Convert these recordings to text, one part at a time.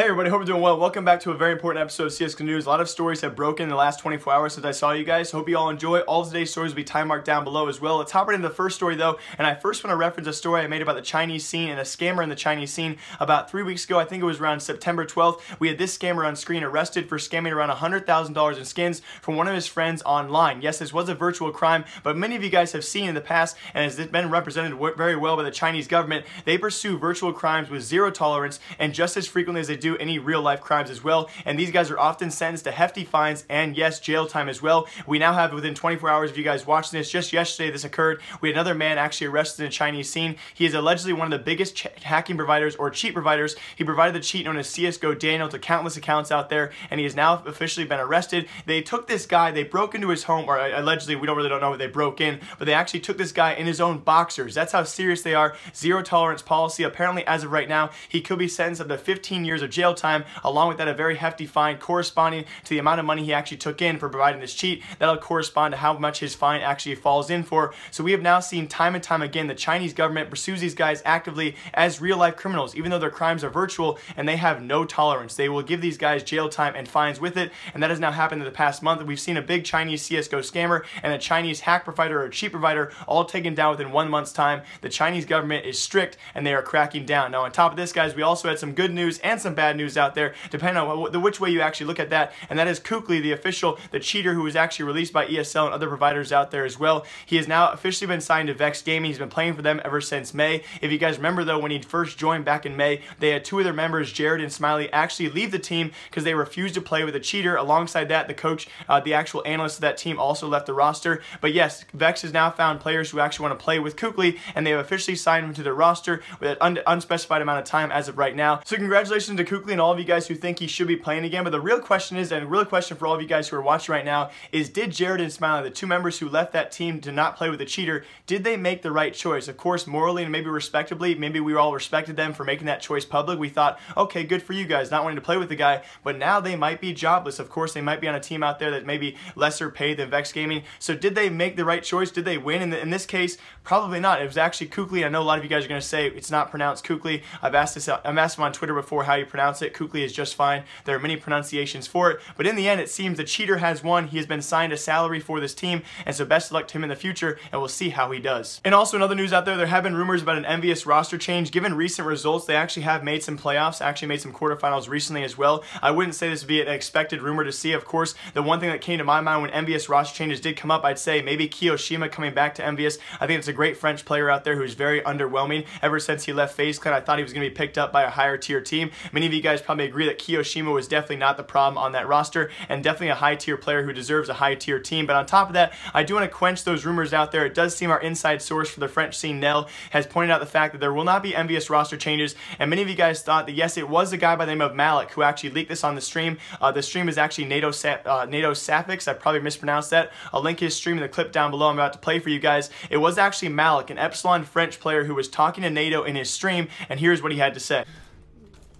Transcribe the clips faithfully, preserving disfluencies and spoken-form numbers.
Hey everybody, hope you're doing well. Welcome back to a very important episode of C S G O News. A lot of stories have broken in the last twenty-four hours since I saw you guys. Hope you all enjoy. All of today's stories will be time marked down below as well. Let's hop right into the first story though, and I first want to reference a story I made about the Chinese scene and a scammer in the Chinese scene about three weeks ago. I think it was around September twelfth. We had this scammer on screen arrested for scamming around one hundred thousand dollars in skins from one of his friends online. Yes, this was a virtual crime, but many of you guys have seen in the past, and has been represented very well by the Chinese government. They pursue virtual crimes with zero tolerance and just as frequently as they do any real life crimes as well, and these guys are often sentenced to hefty fines and yes, jail time as well. We now have, within twenty-four hours of you guys watching this, just yesterday this occurred, we had another man actually arrested in the Chinese scene. He is allegedly one of the biggest hacking providers or cheat providers. He provided the cheat known as C S G O Daniel to countless accounts out there, and he has now officially been arrested. They took this guy, they broke into his home, or allegedly, we don't really don't know what they broke in, but they actually took this guy in his own boxers. That's how serious they are. Zero tolerance policy. Apparently as of right now, he could be sentenced up to fifteen years of jail time, along with that a very hefty fine corresponding to the amount of money he actually took in for providing this cheat. That'll correspond to how much his fine actually falls in for. So we have now seen time and time again the Chinese government pursues these guys actively as real life criminals, even though their crimes are virtual, and they have no tolerance. They will give these guys jail time and fines with it, and that has now happened in the past month. We've seen a big Chinese C S G O scammer and a Chinese hack provider or cheat provider all taken down within one month's time. The Chinese government is strict and they are cracking down. Now on top of this, guys, we also had some good news and some bad news out there, depending on the which way you actually look at that, and that is Kukli, the official, the cheater who was actually released by E S L and other providers out there as well. He has now officially been signed to Vexed Gaming. He's been playing for them ever since May. If you guys remember though, when he first joined back in May, they had two of their members, Jared and Smiley, actually leave the team because they refused to play with a cheater. Alongside that, the coach, uh, the actual analyst of that team also left the roster. But yes, Vex has now found players who actually want to play with Kukli, and they have officially signed him to their roster with an un unspecified amount of time as of right now. So congratulations to Kukli and all of you guys who think he should be playing again, but the real question is, and a real question for all of you guys who are watching right now, is did Jared and Smiley, the two members who left that team to not play with a cheater, did they make the right choice? Of course, morally and maybe respectably, maybe we all respected them for making that choice public. We thought, okay, good for you guys, not wanting to play with the guy, but now they might be jobless. Of course, they might be on a team out there that may be lesser paid than Vexed Gaming. So did they make the right choice? Did they win? In, the, in this case, probably not. It was actually Kukli. I know a lot of you guys are going to say it's not pronounced Kukli. I've asked this, I'm asked him on Twitter before how you pronounce it. Kukli is just fine. There are many pronunciations for it, but in the end, it seems the cheater has won. He has been signed a salary for this team, and so best of luck to him in the future, and we'll see how he does. And also, another news out there, there have been rumors about an EnVyUs roster change. Given recent results, they actually have made some playoffs, actually made some quarterfinals recently as well. I wouldn't say this would be an expected rumor to see. Of course, the one thing that came to my mind when EnVyUs roster changes did come up, I'd say maybe kioShiMa coming back to EnVyUs. I think it's a great French player out there who's very underwhelming. Ever since he left FaZe Clan, I thought he was going to be picked up by a higher tier team. Many of you guys probably agree that kioShiMa was definitely not the problem on that roster, and definitely a high tier player who deserves a high tier team. But on top of that, I do want to quench those rumors out there. It does seem our inside source for the French scene, Nell, has pointed out the fact that there will not be EnVyUs roster changes, and many of you guys thought that yes, it was a guy by the name of Malik who actually leaked this on the stream. Uh, the stream is actually nato uh, nato sappix. I probably mispronounced that. I'll link his stream in the clip down below I'm about to play for you guys. It was actually Malik, an Epsilon French player who was talking to NATO in his stream, and here's what he had to say.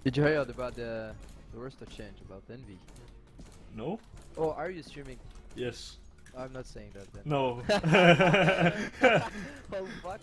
Did you hear about the, the roster change about EnVy? No. Oh, are you streaming? Yes. I'm not saying that then. No. Well, what?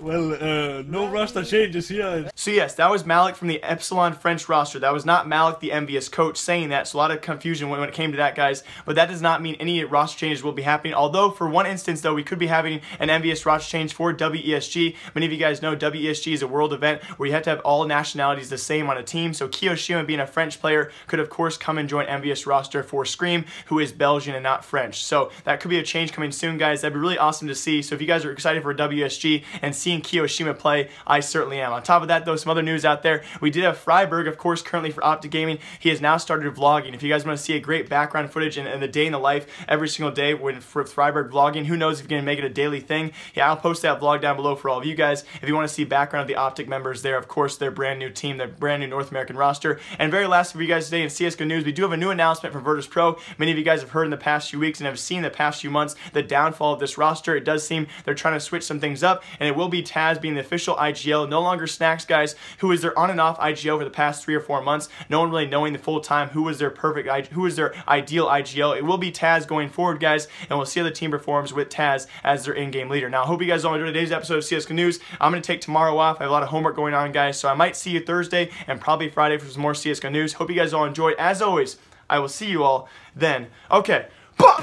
Well, uh, no roster changes here. So yes, that was Malik from the Epsilon French roster. That was not Malik, the EnVyUs coach, saying that. So a lot of confusion when it came to that, guys. But that does not mean any roster changes will be happening. Although, for one instance, though, we could be having an EnVyUs roster change for W E S G. Many of you guys know W E S G is a world event where you have to have all nationalities the same on a team. So kioShiMa, being a French player, could, of course, come and join EnVyUs roster for Scream, who is Belgian and not French. So that could be a change coming soon, guys. That'd be really awesome to see. So if you guys are excited for W S G and seeing kioShiMa play, I certainly am. On top of that, though, some other news out there. We did have Freiburg, of course, currently for Optic Gaming. He has now started vlogging. If you guys want to see a great background footage and, and the day in the life every single day when Freiburg vlogging, who knows if you're going to make it a daily thing. Yeah, I'll post that vlog down below for all of you guys. If you want to see background of the Optic members there, of course, their brand new team, their brand new North American roster. And very last for you guys today in C S G O News, we do have a new announcement from Virtus Pro. Many of you guys have heard in the past few weeks and have seen the past few months the downfall of this roster. It does seem they're trying to switch some things things up, and it will be Taz being the official I G L, no longer Snacks, guys, who is their on and off I G L for the past three or four months, no one really knowing the full time who was their perfect, who was their ideal I G L. It will be Taz going forward, guys, and we'll see how the team performs with Taz as their in-game leader. Now, I hope you guys all enjoyed today's episode of C S G O News. I'm going to take tomorrow off. I have a lot of homework going on, guys, so I might see you Thursday and probably Friday for some more C S G O News. Hope you guys all enjoyed. As always, I will see you all then. Okay. But